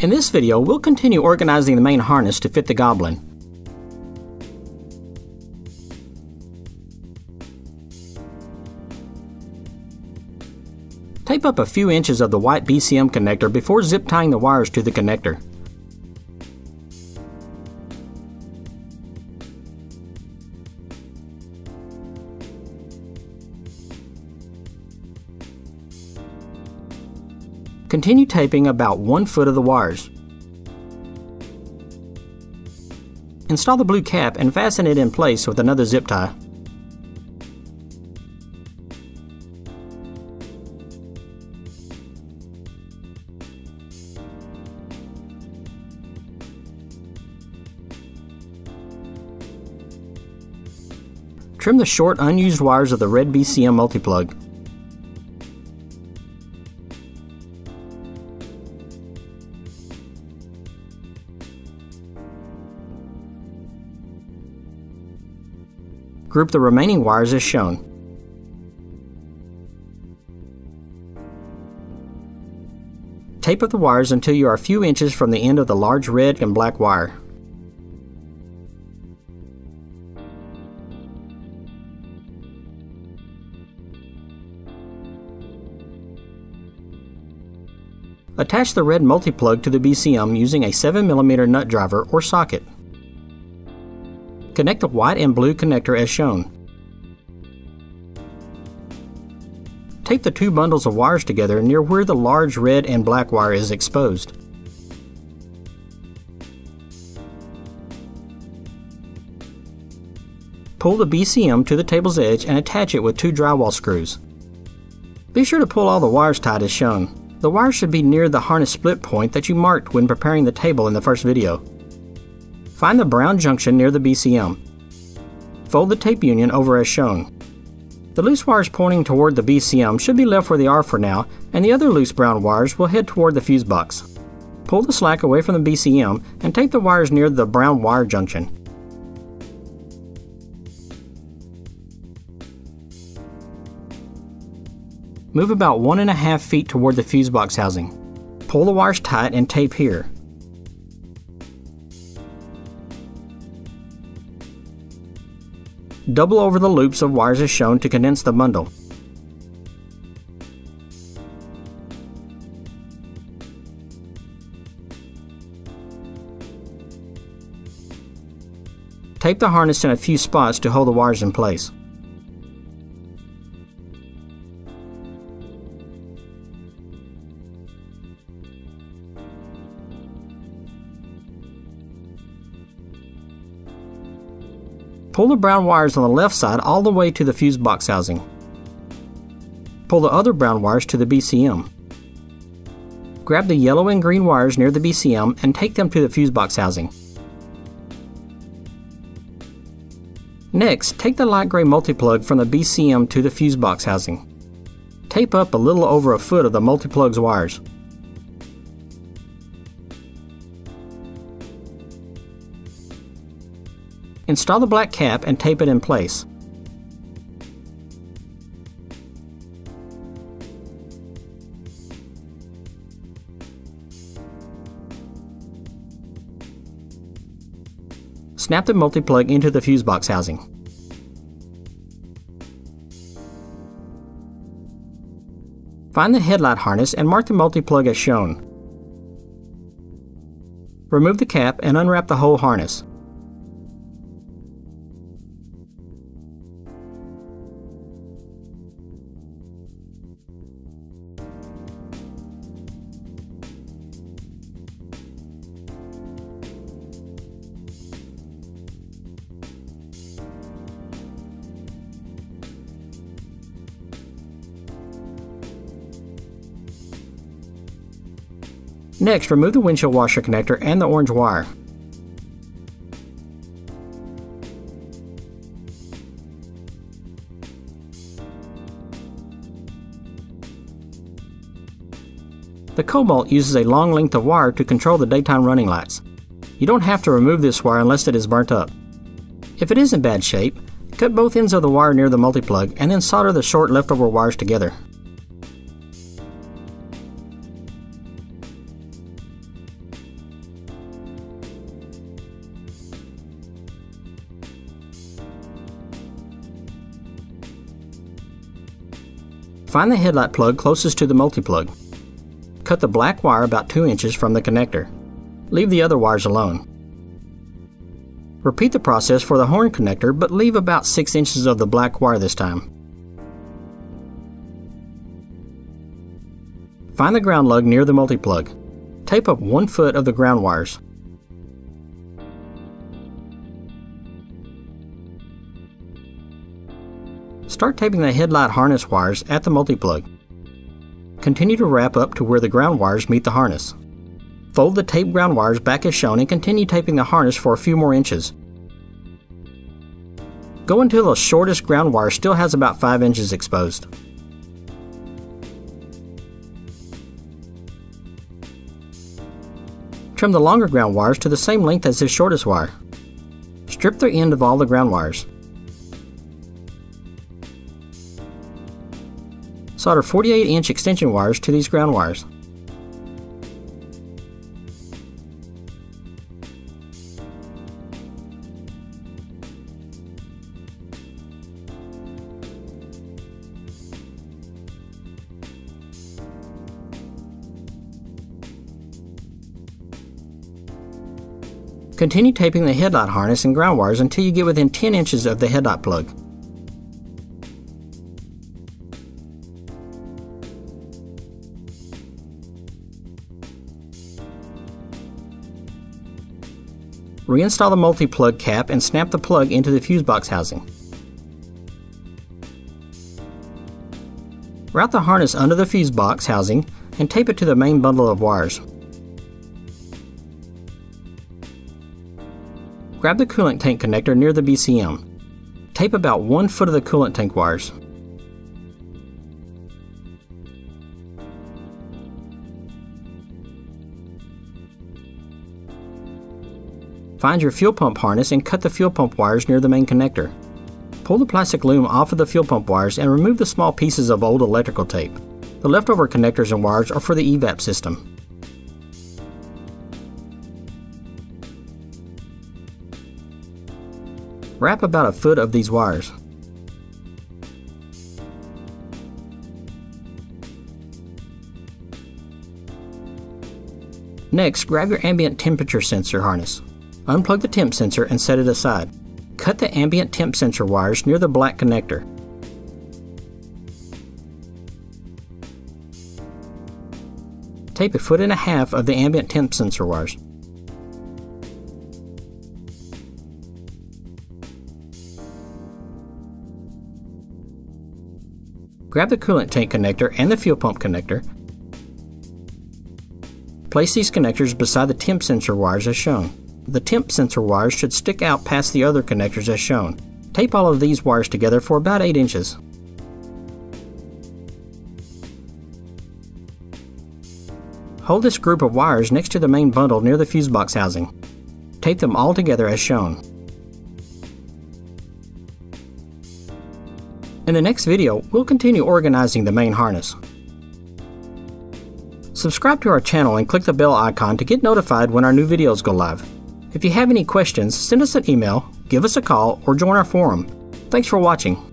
In this video, we'll continue organizing the main harness to fit the Goblin. Tape up a few inches of the white BCM connector before zip tying the wires to the connector. Continue taping about 1 foot of the wires. Install the blue cap and fasten it in place with another zip tie. Trim the short, unused wires of the red BCM multiplug. Group the remaining wires as shown. Tape up the wires until you are a few inches from the end of the large red and black wire. Attach the red multiplug to the BCM using a 7mm nut driver or socket. Connect the white and blue connector as shown. Tape the two bundles of wires together near where the large red and black wire is exposed. Pull the BCM to the table's edge and attach it with two drywall screws. Be sure to pull all the wires tied as shown. The wires should be near the harness split point that you marked when preparing the table in the first video. Find the brown junction near the BCM. Fold the tape union over as shown. The loose wires pointing toward the BCM should be left where they are for now, and the other loose brown wires will head toward the fuse box. Pull the slack away from the BCM and tape the wires near the brown wire junction. Move about 1.5 feet toward the fuse box housing. Pull the wires tight and tape here. Double over the loops of wires as shown to condense the bundle. Tape the harness in a few spots to hold the wires in place. Pull the brown wires on the left side all the way to the fuse box housing. Pull the other brown wires to the BCM. Grab the yellow and green wires near the BCM and take them to the fuse box housing. Next, take the light gray multiplug from the BCM to the fuse box housing. Tape up a little over 1 foot of the multiplug's wires. Install the black cap and tape it in place. Snap the multiplug into the fuse box housing. Find the headlight harness and mark the multiplug as shown. Remove the cap and unwrap the whole harness. Next, remove the windshield washer connector and the orange wire. The Cobalt uses a long length of wire to control the daytime running lights. You don't have to remove this wire unless it is burnt up. If it is in bad shape, cut both ends of the wire near the multiplug and then solder the short leftover wires together. Find the headlight plug closest to the multi-plug. Cut the black wire about 2 inches from the connector. Leave the other wires alone. Repeat the process for the horn connector, but leave about 6 inches of the black wire this time. Find the ground lug near the multi-plug. Tape up 1 foot of the ground wires. Start taping the headlight harness wires at the multi-plug. Continue to wrap up to where the ground wires meet the harness. Fold the taped ground wires back as shown and continue taping the harness for a few more inches. Go until the shortest ground wire still has about 5 inches exposed. Trim the longer ground wires to the same length as this shortest wire. Strip the end of all the ground wires. Solder 48-inch extension wires to these ground wires. Continue taping the headlight harness and ground wires until you get within 10 inches of the headlight plug. Reinstall the multi-plug cap and snap the plug into the fuse box housing. Route the harness under the fuse box housing and tape it to the main bundle of wires. Grab the coolant tank connector near the BCM. Tape about 1 foot of the coolant tank wires. Find your fuel pump harness and cut the fuel pump wires near the main connector. Pull the plastic loom off of the fuel pump wires and remove the small pieces of old electrical tape. The leftover connectors and wires are for the EVAP system. Wrap about 1 foot of these wires. Next, grab your ambient temperature sensor harness. Unplug the temp sensor and set it aside. Cut the ambient temp sensor wires near the black connector. Tape 1.5 feet of the ambient temp sensor wires. Grab the coolant tank connector and the fuel pump connector. Place these connectors beside the temp sensor wires as shown. The temp sensor wires should stick out past the other connectors as shown. Tape all of these wires together for about 8 inches. Hold this group of wires next to the main bundle near the fuse box housing. Tape them all together as shown. In the next video, we'll continue organizing the main harness. Subscribe to our channel and click the bell icon to get notified when our new videos go live. If you have any questions, send us an email, give us a call, or join our forum. Thanks for watching.